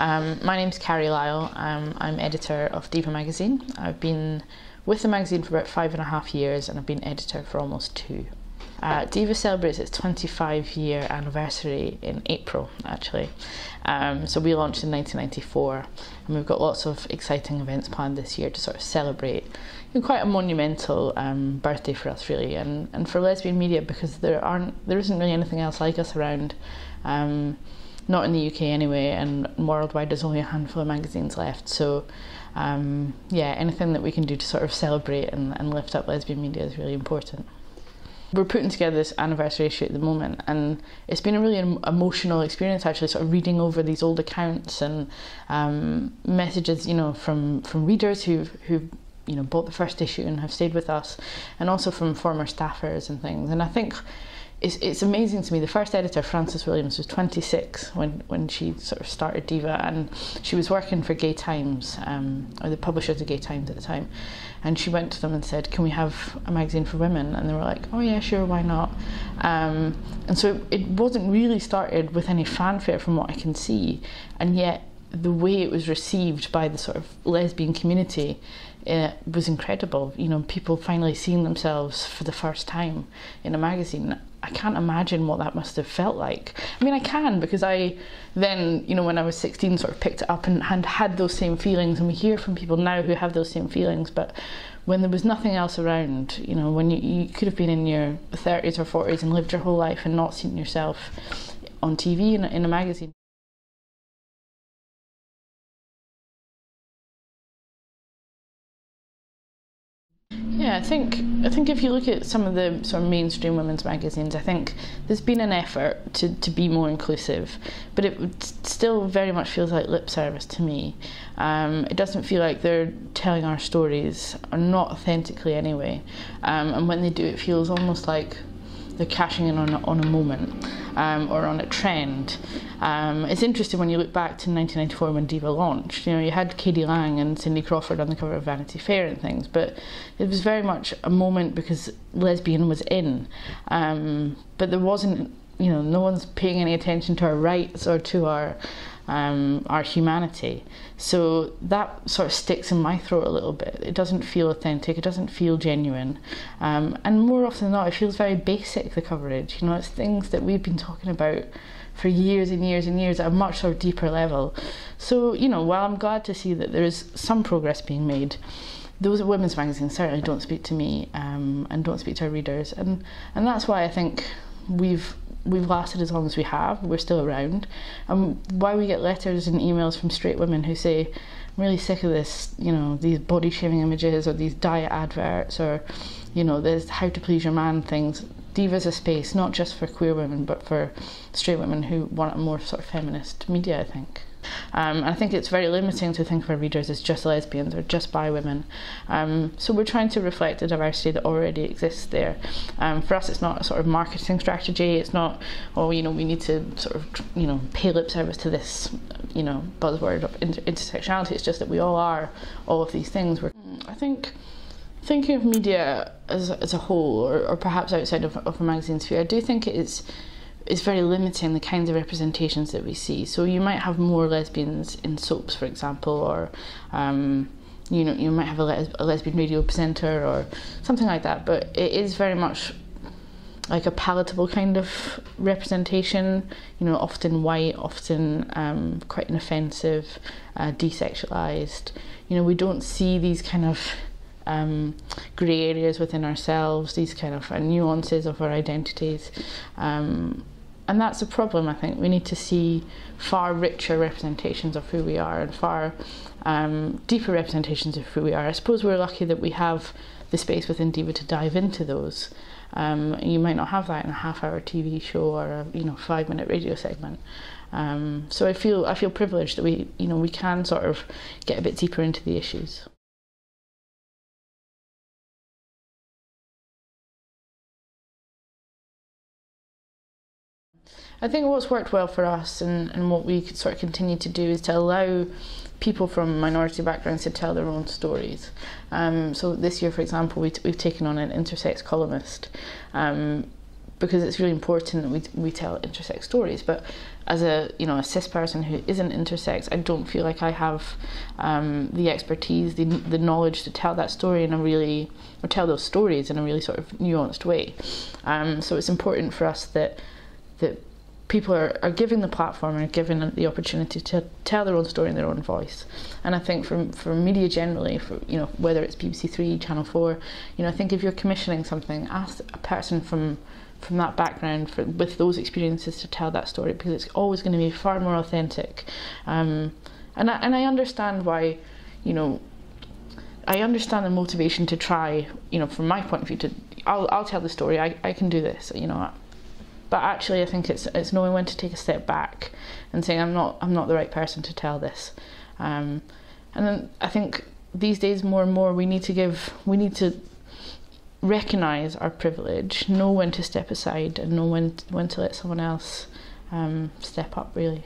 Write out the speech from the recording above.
My name's Carrie Lyell. I'm editor of Diva magazine. I've been with the magazine for about 5.5 years, and I've been editor for almost 2. Diva celebrates its 25-year anniversary in April, actually. So we launched in 1994, and we've got lots of exciting events planned this year to sort of celebrate. Quite a monumental birthday for us, really, and for lesbian media, because there isn't really anything else like us around. Not in the UK anyway, and worldwide there's only a handful of magazines left, so yeah, anything that we can do to sort of celebrate and lift up lesbian media is really important. We're putting together this anniversary issue at the moment, and it's been a really emotional experience, actually, sort of reading over these old accounts and messages, you know, from readers who've you know, bought the first issue and have stayed with us, and also from former staffers and things. And I think it's amazing to me. The first editor, Frances Williams, was 26 when she sort of started Diva, and she was working for Gay Times, or the publishers of Gay Times at the time, and she went to them and said, "Can we have a magazine for women?" And they were like, "Oh yeah, sure, why not?" And so it wasn't really started with any fanfare from what I can see, and yet the way it was received by the sort of lesbian community was incredible. You know, people finally seeing themselves for the first time in a magazine. I can't imagine what that must have felt like. I mean, I can, because I then, you know, when I was 16, sort of picked it up and had those same feelings, and we hear from people now who have those same feelings. But when there was nothing else around, you know, when you could have been in your 30s or 40s and lived your whole life and not seen yourself on TV and in a magazine. Yeah, I think if you look at some of the sort of mainstream women's magazines, I think there's been an effort to be more inclusive, but it still very much feels like lip service to me. It doesn't feel like they're telling our stories, or not authentically anyway. And when they do, it feels almost like they're cashing in on a moment or on a trend. It's interesting when you look back to 1994 when Diva launched. You know, you had Katie Lang and Cindy Crawford on the cover of Vanity Fair and things, but it was very much a moment because lesbian was in. But there wasn't, you know, no one's paying any attention to our rights or to our humanity. So that sort of sticks in my throat a little bit. It doesn't feel authentic, it doesn't feel genuine, and more often than not it feels very basic, the coverage. You know, it's things that we've been talking about for years and years and years at a much sort of deeper level. So, you know, while I'm glad to see that there is some progress being made, those women's magazines certainly don't speak to me, and don't speak to our readers, and that's why I think we've lasted as long as we have. We're still around, and why we get letters and emails from straight women who say, "I'm really sick of this, you know, these body shaming images or these diet adverts, or, you know, this how to please your man things." Diva's a space not just for queer women, but for straight women who want a more sort of feminist media, I think. And I think it's very limiting to think of our readers as just lesbians or just bi women. So we're trying to reflect the diversity that already exists there. For us, it's not a sort of marketing strategy. It's not, oh, you know, we need to sort of, you know, pay lip service to this, you know, buzzword of intersectionality. It's just that we all are all of these things. I think thinking of media as a whole, or perhaps outside of a magazine sphere, I do think it is. It's very limiting, the kinds of representations that we see. So you might have more lesbians in soaps, for example, or you know, you might have a lesbian radio presenter or something like that, but it is very much like a palatable kind of representation, you know, often white, often quite inoffensive, desexualized. You know, we don't see these kind of grey areas within ourselves, these kind of nuances of our identities, and that's a problem. I think we need to see far richer representations of who we are, and far deeper representations of who we are. I suppose we're lucky that we have the space within Diva to dive into those. You might not have that in a half-hour TV show or a, you know, 5-minute radio segment. So I feel privileged that we, you know, we can sort of get a bit deeper into the issues. I think what's worked well for us, and what we could sort of continue to do, is to allow people from minority backgrounds to tell their own stories. So this year, for example, we've taken on an intersex columnist because it's really important that we tell intersex stories. But as a cis person who isn't intersex, I don't feel like I have the expertise, the knowledge to tell that story tell those stories in a really sort of nuanced way. So it's important for us that people are given the platform and are given the opportunity to tell their own story in their own voice. And I think for media generally, whether it's BBC Three, Channel Four, I think if you're commissioning something, ask a person from that background with those experiences to tell that story, because it's always going to be far more authentic. And I understand why, I understand the motivation to try, from my point of view, I'll tell the story, I can do this, But actually, I think it's knowing when to take a step back and saying I'm not the right person to tell this. And then I think these days more and more we need to recognise our privilege, know when to step aside, and know when to let someone else step up, really.